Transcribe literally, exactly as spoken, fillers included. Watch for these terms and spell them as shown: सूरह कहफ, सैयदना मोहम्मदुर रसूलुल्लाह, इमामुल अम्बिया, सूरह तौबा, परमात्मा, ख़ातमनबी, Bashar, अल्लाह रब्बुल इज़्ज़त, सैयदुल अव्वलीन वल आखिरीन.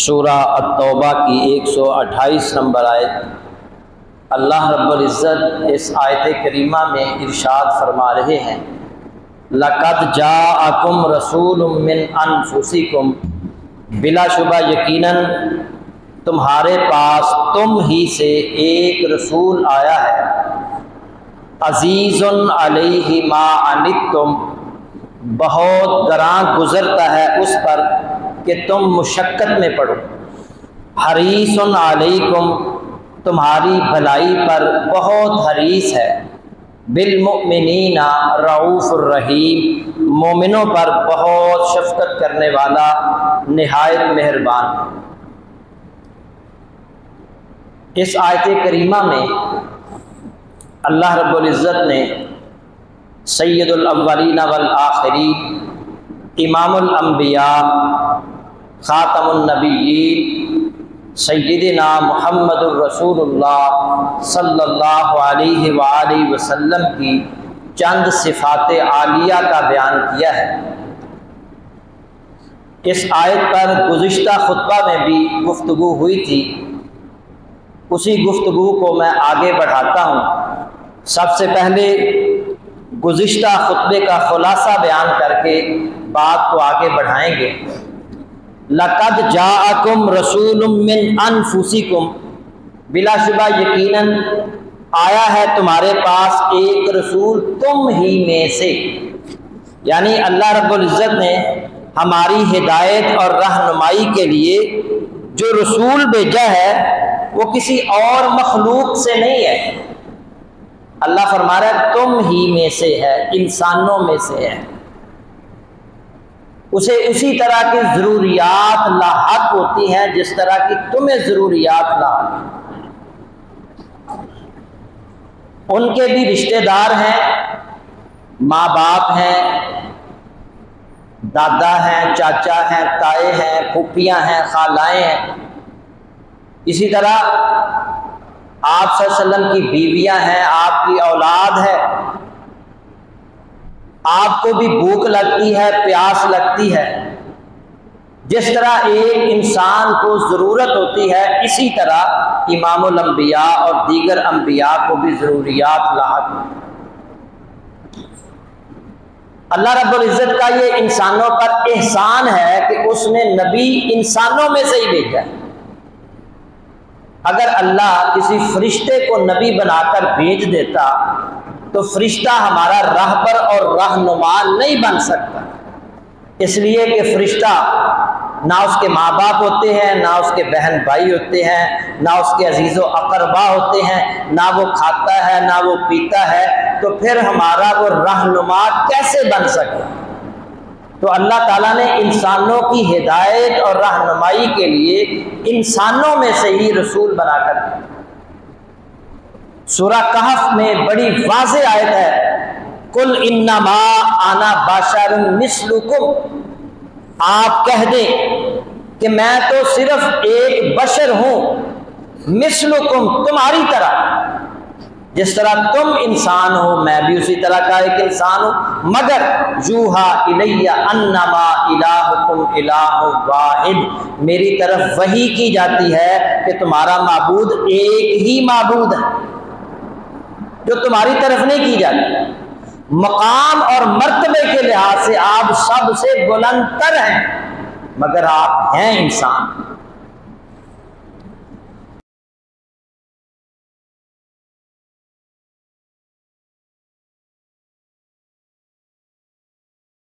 सूरह तौबा की एक सौ अट्ठाईस नंबर आयत। अल्लाह रब्बुल इज़्ज़त इस आयत करीमा में इरशाद फरमा रहे हैं, लक़द जाअकुम रसूलुम मिन अनफुसिकुम, बिलाशुबा यकीनन तुम्हारे पास तुम ही से एक रसूल आया है। अज़ीज़ुन अलैहि मा अनित्तुम, बहुत गरां गुज़रता है उस पर कि तुम मुशक्क़त में पड़ो। हरीसुन अलैकुम, तुम्हारी भलाई पर बहुत हरीस है। बिलमुमिनीना रऊफ़ुर रहीम, मोमिनों पर बहुत शफ़क़त करने वाला निहायत मेहरबान। इस आयत करीमा में अल्लाह रब्बुल इज़्ज़त ने सैयदुल अव्वलीन वल आखिरीन, इमामुल अम्बिया, ख़ातमनबी सैयदना मोहम्मदुर रसूलुल्लाह सल्लल्लाहु अलैहि व आलिहि वसल्लम की चंद सिफ़ात आलिया का बयान किया है। इस आयत पर गुज़िश्ता खुतबा में भी गुफ्तगू हुई थी, उसी गुफ्तगू को मैं आगे बढ़ाता हूँ। सबसे पहले गुज़िश्ता खुतबे का खुलासा बयान करके बात को आगे बढ़ाएंगे। लक़द जाअकुम रसूलुम मिन अनफुसिकुम, बिलाशुबा यकीनन आया है तुम्हारे पास एक रसूल तुम ही में से। यानी अल्लाह रब्बुल इज़्ज़त ने हमारी हिदायत और रहनुमाई के लिए जो रसूल भेजा है वो किसी और मखलूक से नहीं है। अल्लाह फरमा रहा है तुम ही में से है, इंसानों में से है। उसे उसी तरह की ज़रूरियात लाहक होती हैं जिस तरह की तुम्हें ज़रूरियात लाहक। उनके भी रिश्तेदार हैं, माँ बाप हैं, दादा हैं, चाचा हैं, ताए हैं, फूफियाँ हैं, खालाएँ हैं। इसी तरह आप सल्लल्लाहु अलैहि वसल्लम की बीवियां हैं, आपकी औलाद है। आपको भी भूख लगती है, प्यास लगती है। जिस तरह एक इंसान को ज़रूरत होती है, इसी तरह इमामुल अम्बिया और दीगर अम्बिया को भी ज़रूरियात लाहक। अल्लाह रब्बुल इज़्ज़त का ये इंसानों पर एहसान है कि उसने नबी इंसानों में से ही भेजा है। अगर अल्लाह किसी फरिश्ते को नबी बनाकर भेज देता तो फरिश्ता हमारा रहबर और रहनुमा नहीं बन सकता, इसलिए कि फरिश्ता ना उसके माँ बाप होते हैं, ना उसके बहन भाई होते हैं, ना उसके अजीज़ो अकरबा होते हैं, ना वो खाता है, ना वो पीता है, तो फिर हमारा वो रहनुमा कैसे बन सकता। तो अल्लाह ताला ने इंसानों की हिदायत और रहनुमाई के लिए इंसानों में से ही रसूल बनाकर। सूरह कहफ में बड़ी वाज़े आयत है, कुल इन्नमा आना बाशरुम मिस्लुकुम, आप कह दें कि मैं तो सिर्फ एक बशर हूं, मिस्लुकुम तुम्हारी तरह, जिस तरह तुम इंसान हो मैं भी उसी तरह का एक इंसान हूँ। मगर यूहा इलैया अन्नमा इलाहुकुम इलाहु वाहिद, मेरी तरफ वही की जाती है कि तुम्हारा माबूद एक ही माबूद है, जो तुम्हारी तरफ नहीं की जाती। मकाम और मर्तबे के लिहाज से आप सबसे बुलंद तर हैं, मगर आप हैं इंसान।